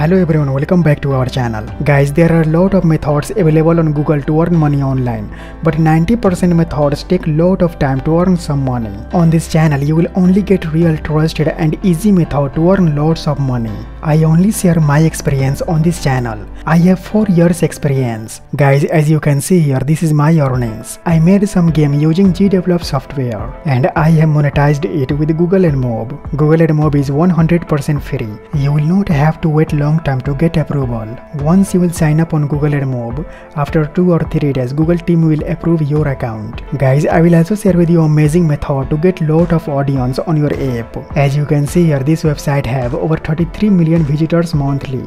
Hello everyone, welcome back to our channel. Guys, there are a lot of methods available on Google to earn money online, but 90% methods take a lot of time to earn some money. On this channel, you will only get real, trusted and easy method to earn lots of money. I only share my experience on this channel. I have 4 years experience. Guys, as you can see here, this is my earnings. I made some game using GDevelop software and I have monetized it with Google AdMob. Google AdMob is 100% free. You will not have to wait long time to get approval. Once you will sign up on Google AdMob, after 2 or 3 days Google team will approve your account. Guys, I will also share with you amazing method to get lot of audience on your app. As you can see here, this website have over 33 million visitors monthly,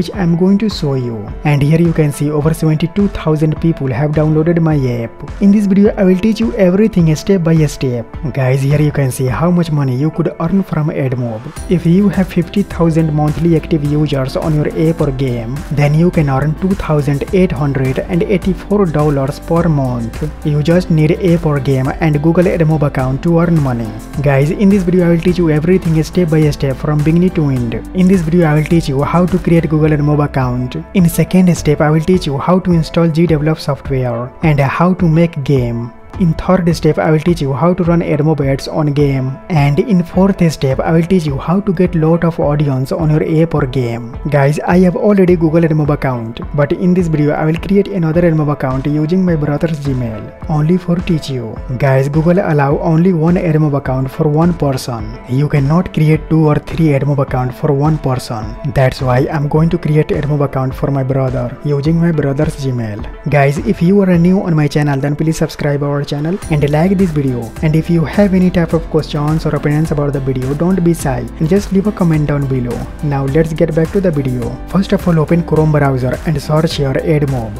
which I am going to show you. And here you can see over 72,000 people have downloaded my app. In this video I will teach you everything step by step. Guys, here you can see how much money you could earn from AdMob. If you have 50,000 monthly active users on your app or game, then you can earn $2,884 per month. You just need app or game and Google AdMob account to earn money. Guys, in this video I will teach you everything step by step from beginning to end. In this video I will teach you how to create Google AdMob account. In second step I will teach you how to install GDevelop software and how to make game. In third step, I will teach you how to run AdMob ads on game. And in fourth step, I will teach you how to get lot of audience on your app or game. Guys, I have already Google AdMob account, but in this video, I will create another AdMob account using my brother's Gmail, only for teach you. Guys, Google allow only one AdMob account for one person. You cannot create 2 or 3 AdMob account for one person. That's why I'm going to create AdMob account for my brother using my brother's Gmail. Guys, if you are new on my channel, then please subscribe our channel and like this video. And if you have any type of questions or opinions about the video, don't be shy and just leave a comment down below. Now let's get back to the video. First of all, open Chrome browser and search your AdMob.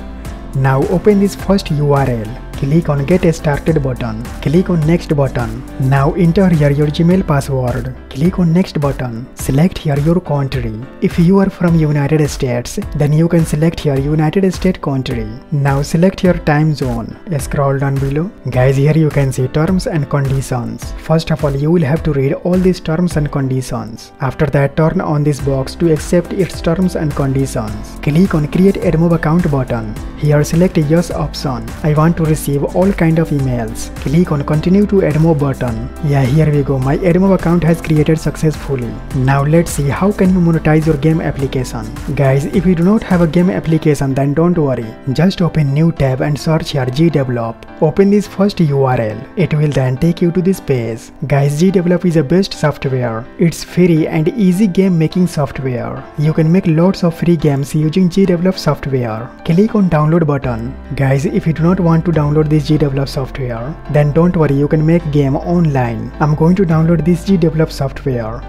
Now open this first URL. Click on get started button. Click on next button. Now enter here your Gmail password. Click on next button. Select here your country. If you are from United States, then you can select here United States country. Now select your time zone. Scroll down below. Guys, here you can see terms and conditions. First of all, you will have to read all these terms and conditions. After that, turn on this box to accept its terms and conditions. Click on create AdMob account button. Here select yes option. I want to receive all kind of emails. Click on continue to AdMob button. Yeah, here we go. My AdMob account has created successfully. Now let's see how can you monetize your game application. Guys, if you do not have a game application, then don't worry. Just open new tab and search here GDevelop. Open this first URL. It will then take you to this page. Guys, GDevelop is the best software. It's free and easy game making software. You can make lots of free games using GDevelop software. Click on download button. Guys, if you do not want to download this GDevelop software, then don't worry, you can make game online. I'm going to download this GDevelop software.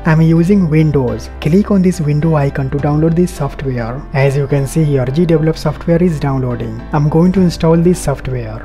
I'm using Windows. Click on this window icon to download this software. As you can see here, GDevelop software is downloading. I'm going to install this software.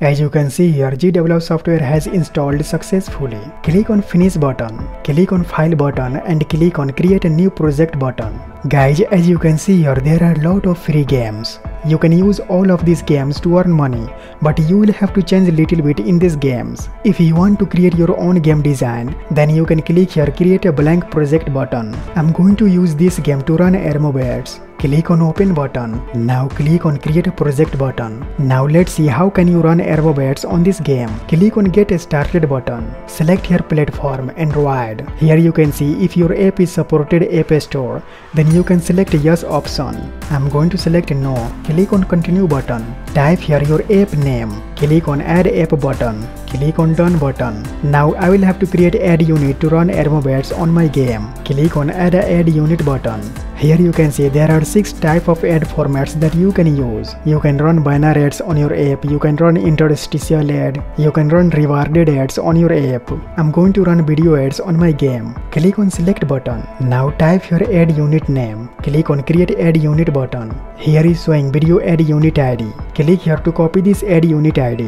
As you can see here, GDevelop software has installed successfully. Click on finish button. Click on file button and click on create a new project button. Guys, as you can see here, there are lot of free games. You can use all of these games to earn money, but you will have to change little bit in these games. If you want to create your own game design, then you can click here create a blank project button. I'm going to use this game to run AdMob ads. Click on open button. Now click on create a project button. Now let's see how can you run AdMob ads on this game. Click on get started button. Select here platform Android. Here you can see if your app is supported App Store, then you can select yes option. I'm going to select no. Click on continue button. Type here your app name. Click on add app button. Click on done button. Now I will have to create ad unit to run AdMob ads on my game. Click on add ad unit button. Here you can see there are 6 type of ad formats that you can use. You can run banner ads on your app, you can run interstitial ad, you can run rewarded ads on your app. I'm going to run video ads on my game. Click on select button. Now type your ad unit name. Click on create ad unit button. Here is showing video ad unit ID. Click here to copy this ad unit ID. ID.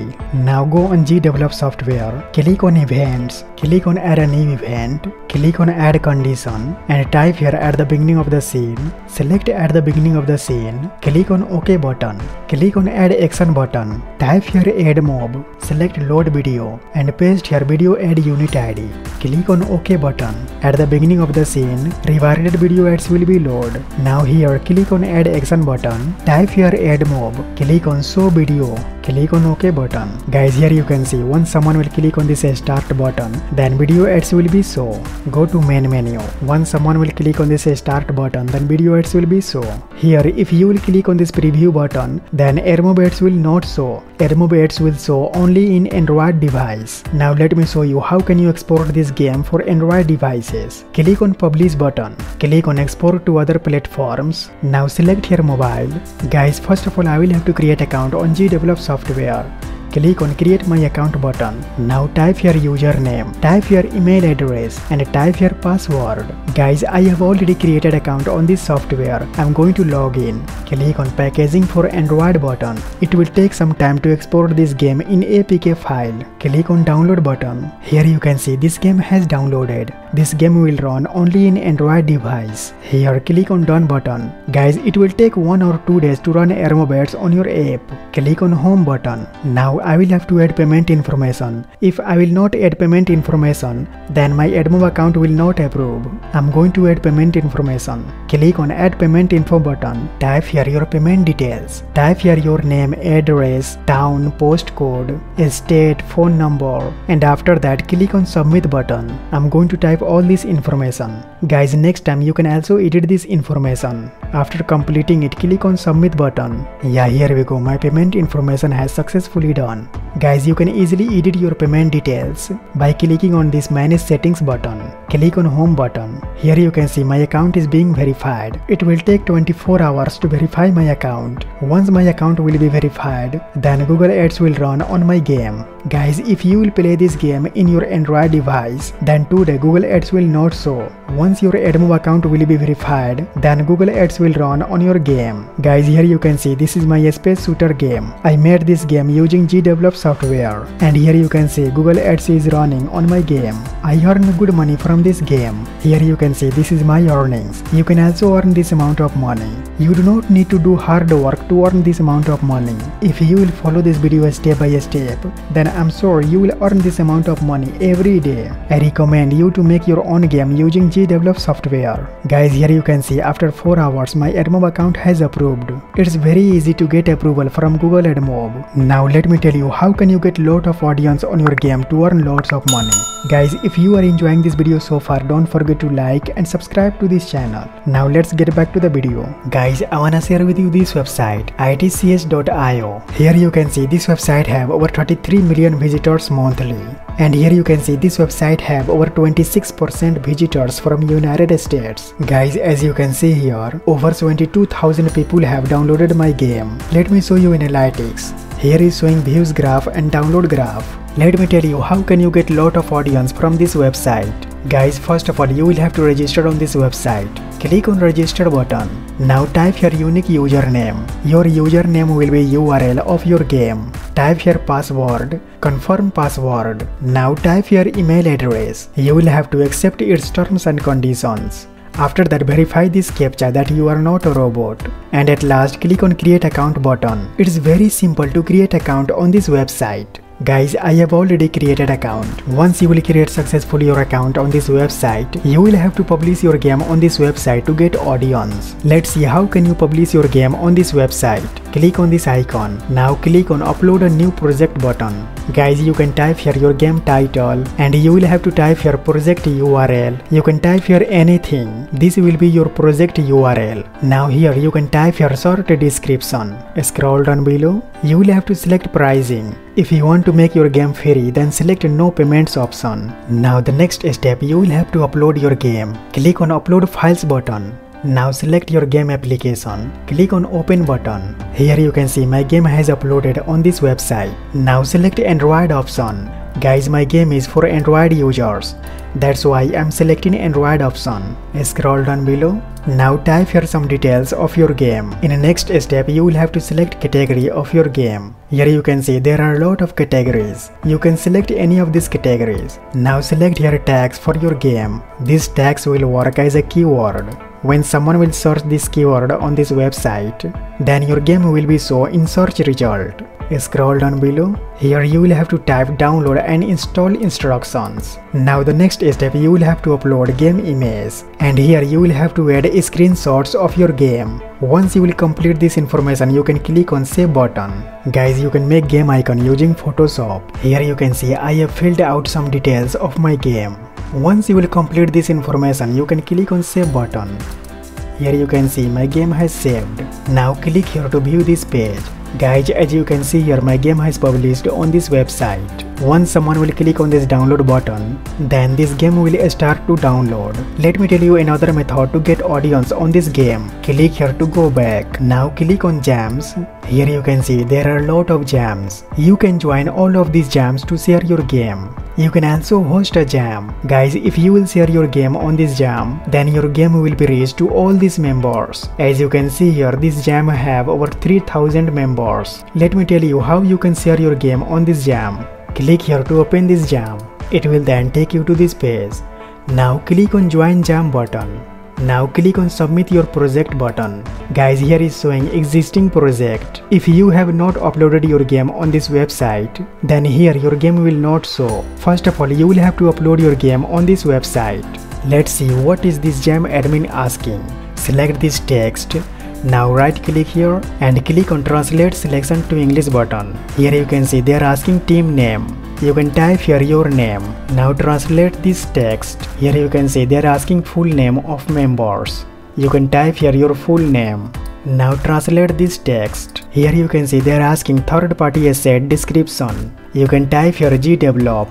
Now go on GDevelop software, click on events, click on add a new event, click on add condition and type here at the beginning of the scene, select at the beginning of the scene, click on OK button, click on add action button, type here AdMob, select load video and paste here video add unit ID, click on OK button. At the beginning of the scene, rewarded video ads will be loaded. Now here click on add action button, type here AdMob, click on show video, click on OK button. Guys, here you can see once someone will click on this start button, then video ads will be show. Go to main menu. Once someone will click on this start button, then video ads will be show. Here if you will click on this preview button, then AdMob ads will not show. AdMob ads will show only in Android device. Now let me show you how can you export this game for Android devices. Click on publish button. Click on export to other platforms. Now select here mobile. Guys, first of all I will have to create account on GDevelop software. Click on create my account button. Now type your username, type your email address and type your password. Guys, I have already created account on this software. I'm going to log in. Click on packaging for Android button. It will take some time to export this game in APK file. Click on download button. Here you can see this game has downloaded. This game will run only in Android device. Here click on done button. Guys, it will take 1 or 2 days to run AdMob ads on your app. Click on home button. Now I will have to add payment information. If I will not add payment information, then my AdMob account will not approve. I'm going to add payment information. Click on add payment info button. Type here your payment details. Type here your name, address, town, postcode, state, phone number, and after that click on submit button. I'm going to type all this information. Guys, next time you can also edit this information. After completing it, click on submit button. Yeah, here we go. My payment information has successfully done. Guys, you can easily edit your payment details by clicking on this manage settings button. Click on home button. Here you can see my account is being verified. It will take 24 hours to verify my account. Once my account will be verified, then Google ads will run on my game. Guys, if you will play this game in your Android device, then today Google ads will not show. Once your AdMob account will be verified, then Google ads will run on your game. Guys, here you can see this is my space shooter game. I made this game using GDevelop software, and here you can see Google ads is running on my game. I earn good money from this game. Here you can see this is my earnings. You can also earn this amount of money. You do not need to do hard work to earn this amount of money. If you will follow this video step by step, then I'm sure you will earn this amount of money every day. I recommend you to make your own game using GDevelop software. Guys, here you can see after 4 hours my AdMob account has approved. It's very easy to get approval from Google AdMob. Now let me tell you how can you get lot of audience on your game to earn lots of money. Guys, if you are enjoying this video so far, don't forget to like and subscribe to this channel. Now let's get back to the video. Guys, I wanna share with you this website itch.io. Here you can see this website have over 33 million visitors monthly, and here you can see this website have over 26% visitors from United States. Guys, as you can see here, over 22,000 people have downloaded my game. Let me show you analytics. Here is showing views graph and download graph. Let me tell you how can you get lot of audience from this website. Guys, first of all you will have to register on this website. Click on register button. Now type your unique username. Your username will be URL of your game. Type here password, confirm password. Now type your email address. You will have to accept its terms and conditions. After that, verify this captcha that you are not a robot. And at last, click on create account button. It's very simple to create account on this website. Guys, I have already created account. Once you will create successfully your account on this website, you will have to publish your game on this website to get audience. Let's see how can you publish your game on this website. Click on this icon. Now click on upload a new project button. Guys, you can type here your game title and you will have to type here project URL. You can type here anything. This will be your project URL. Now here you can type here short description. Scroll down below. You will have to select pricing. If you want to make your game free, then select no payments option. Now the next step, you will have to upload your game. Click on upload files button. Now select your game application. Click on open button. Here you can see my game has uploaded on this website. Now select Android option. Guys, my game is for Android users. That's why I'm selecting Android option. Scroll down below. Now type here some details of your game. In the next step, you will have to select category of your game. Here you can see there are a lot of categories. You can select any of these categories. Now select here tags for your game. These tags will work as a keyword. When someone will search this keyword on this website, then your game will be shown in search result. Scroll down below. Here you will have to type download and install instructions. Now the next step, you will have to upload game image, and here you will have to add screenshots of your game. Once you will complete this information, you can click on save button. Guys, you can make game icon using Photoshop. Here you can see I have filled out some details of my game. Once you will complete this information, you can click on save button. Here you can see my game has saved. Now click here to view this page. Guys, as you can see here, my game has published on this website. Once someone will click on this download button, then this game will start to download. Let me tell you another method to get audience on this game. Click here to go back. Now click on jams. Here you can see there are a lot of jams. You can join all of these jams to share your game. You can also host a jam. Guys, if you will share your game on this jam, then your game will be reached to all these members. As you can see here, this jam have over 3000 members. Let me tell you how you can share your game on this jam. Click here to open this jam. It will then take you to this page. Now click on join jam button. Now click on submit your project button. Guys, here is showing existing project. If you have not uploaded your game on this website, then here your game will not show. First of all, you will have to upload your game on this website. Let's see what is this jam admin asking. Select this text. Now right click here and click on translate selection to English button. Here you can see they are asking team name. You can type here your name. Now translate this text. Here you can see they are asking full name of members. You can type here your full name. Now translate this text. Here you can see they are asking third party asset description. You can type here GDevelop.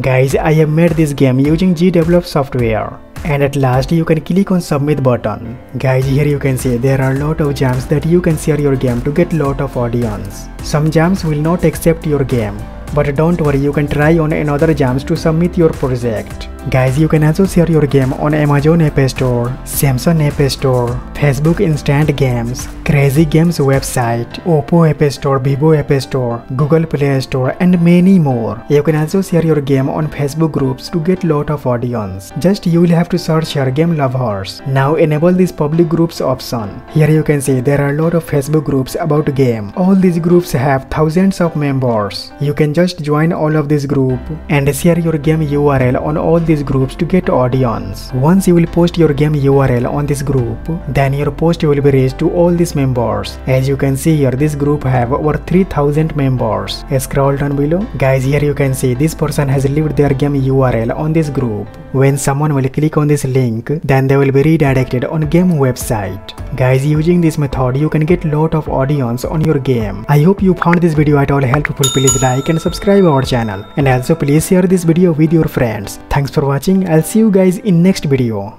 Guys, I have made this game using GDevelop software. And at last, you can click on submit button. Guys, here you can see there are a lot of jams that you can share your game to get lot of audience. Some jams will not accept your game, but don't worry, you can try on another jams to submit your project. Guys, you can also share your game on Amazon App Store, Samsung App Store, Facebook Instant Games, Crazy Games website, Oppo App Store, Vivo App Store, Google Play Store, and many more. You can also share your game on Facebook groups to get lot of audience. Just you will have to search your game lovers. Now enable this public groups option. Here you can see there are a lot of Facebook groups about game. All these groups have thousands of members. You can just join all of this group and share your game URL on all these groups to get audience. Once you will post your game URL on this group, then your post will be reached to all these members. As you can see here, this group have over 3000 members. Scroll down below. Guys, here you can see this person has left their game URL on this group. When someone will click on this link, then they will be redirected on game website. Guys, using this method, you can get lot of audience on your game. I hope you found this video at all helpful. Please like and subscribe our channel, and also please share this video with your friends. Thanks for watching. I'll see you guys in next video.